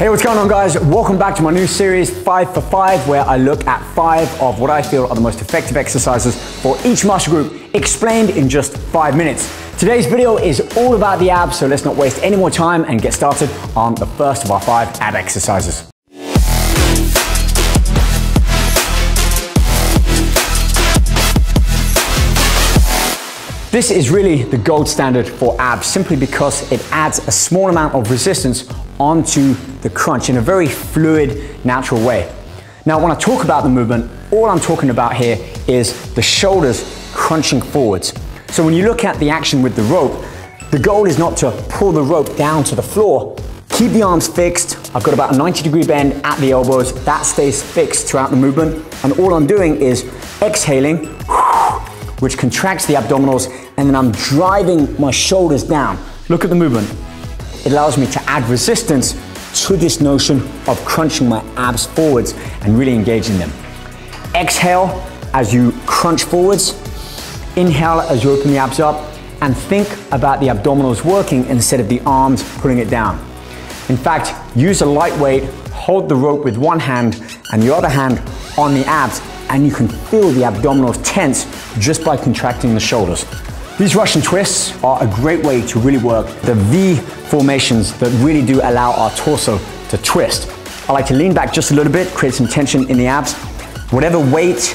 Hey, what's going on, guys? Welcome back to my new series, 5 for 5, where I look at 5 of what I feel are the most effective exercises for each muscle group, explained in just 5 minutes. Today's video is all about the abs, so let's not waste any more time and get started on the first of our 5 ab exercises. This is really the gold standard for abs, simply because it adds a small amount of resistance onto the crunch in a very fluid, natural way. Now, when I talk about the movement, all I'm talking about here is the shoulders crunching forwards. So when you look at the action with the rope, the goal is not to pull the rope down to the floor. Keep the arms fixed. I've got about a 90-degree bend at the elbows. That stays fixed throughout the movement. And all I'm doing is exhaling, which contracts the abdominals, and then I'm driving my shoulders down. Look at the movement. It allows me to add resistance to this notion of crunching my abs forwards and really engaging them. Exhale as you crunch forwards, inhale as you open the abs up, and think about the abdominals working instead of the arms pulling it down. In fact, use a light weight, hold the rope with one hand and the other hand on the abs, and you can feel the abdominals tense just by contracting the shoulders. These Russian twists are a great way to really work the V formations that really do allow our torso to twist. I like to lean back just a little bit, create some tension in the abs. Whatever weight,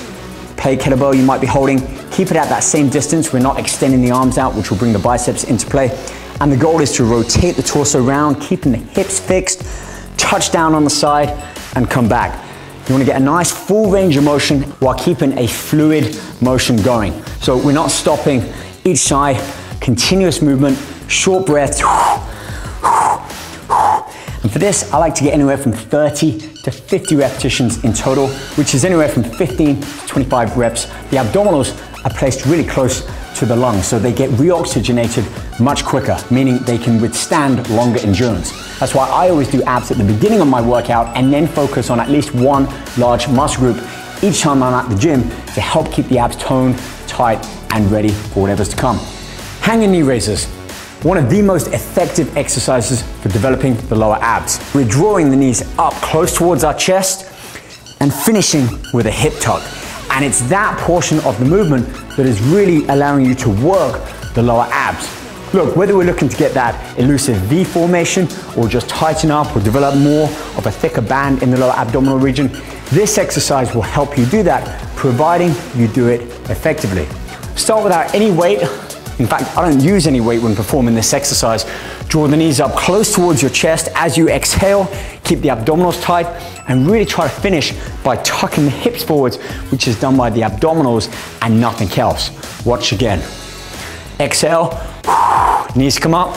play kettlebell, you might be holding, keep it at that same distance. We're not extending the arms out, which will bring the biceps into play. And the goal is to rotate the torso around, keeping the hips fixed, touch down on the side, and come back. You want to get a nice full range of motion while keeping a fluid motion going. So we're not stopping each side, continuous movement, short breaths. And for this, I like to get anywhere from 30 to 50 repetitions in total, which is anywhere from 15 to 25 reps. The abdominals are placed really close to the lungs, so they get reoxygenated much quicker, meaning they can withstand longer endurance. That's why I always do abs at the beginning of my workout and then focus on at least one large muscle group each time I'm at the gym to help keep the abs toned, tight, and ready for whatever's to come. Hanging knee raises, one of the most effective exercises for developing the lower abs. We're drawing the knees up close towards our chest and finishing with a hip tuck. And it's that portion of the movement that is really allowing you to work the lower abs. Look, whether we're looking to get that elusive V formation or just tighten up or develop more of a thicker band in the lower abdominal region, this exercise will help you do that, providing you do it effectively. Start without any weight. In fact, I don't use any weight when performing this exercise. Draw the knees up close towards your chest as you exhale, keep the abdominals tight, and really try to finish by tucking the hips forwards, which is done by the abdominals and nothing else. Watch again. Exhale, knees come up,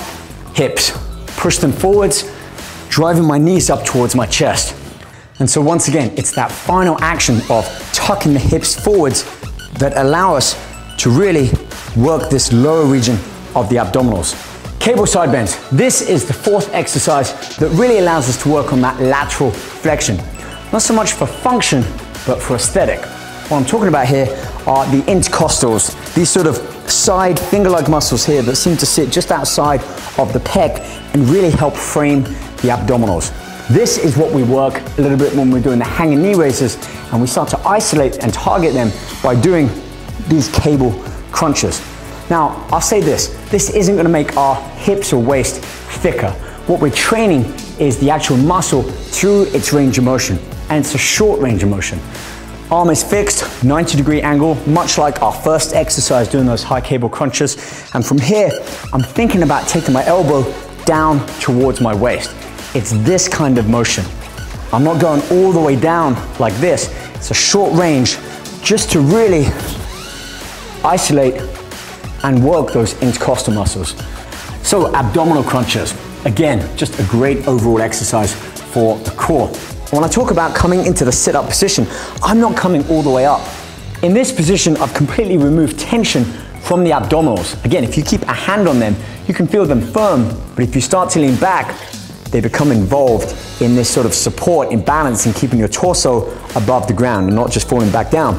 hips, push them forwards, driving my knees up towards my chest. And so once again, it's that final action of tucking the hips forwards that allow us to really work this lower region of the abdominals. Cable side bends. This is the 4th exercise that really allows us to work on that lateral flexion. Not so much for function, but for aesthetic. What I'm talking about here are the intercostals, these sort of side finger-like muscles here that seem to sit just outside of the pec and really help frame the abdominals. This is what we work a little bit when we're doing the hanging knee raises, and we start to isolate and target them by doing these cable crunches. Now, I'll say this isn't going to make our hips or waist thicker. What we're training is the actual muscle through its range of motion, and it's a short range of motion. Arm is fixed, 90-degree angle, much like our first exercise doing those high cable crunches. And from here, I'm thinking about taking my elbow down towards my waist. It's this kind of motion. I'm not going all the way down like this. It's a short range just to really isolate and work those intercostal muscles. So abdominal crunches, again, just a great overall exercise for the core. When I talk about coming into the sit-up position, I'm not coming all the way up. In this position, I've completely removed tension from the abdominals. Again, if you keep a hand on them, you can feel them firm, but if you start to lean back, they become involved in this sort of support and balance and keeping your torso above the ground and not just falling back down.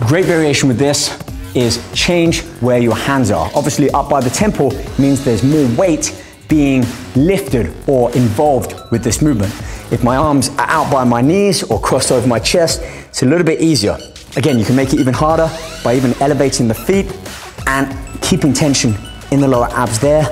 Great variation with this is change where your hands are. Obviously, up by the temple means there's more weight being lifted or involved with this movement. If my arms are out by my knees or crossed over my chest, it's a little bit easier. Again, you can make it even harder by even elevating the feet and keeping tension in the lower abs there.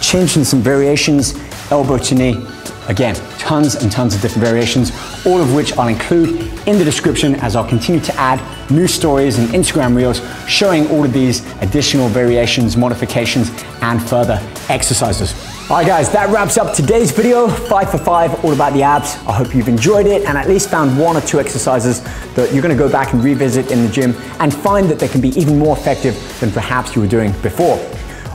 Changing some variations, elbow to knee. Again, tons and tons of different variations, all of which I'll include in the description as I'll continue to add new stories and Instagram reels showing all of these additional variations, modifications, and further exercises. All right guys, that wraps up today's video, 5 for 5, all about the abs. I hope you've enjoyed it and at least found 1 or 2 exercises that you're gonna go back and revisit in the gym and find that they can be even more effective than perhaps you were doing before.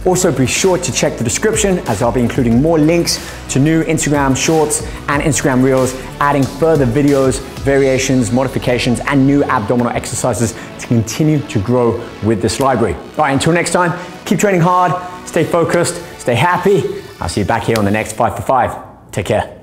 Also, be sure to check the description as I'll be including more links to new Instagram shorts and Instagram reels, adding further videos, variations, modifications, and new abdominal exercises to continue to grow with this library. All right, until next time, keep training hard, stay focused, stay happy. I'll see you back here on the next 5 for 5. Take care.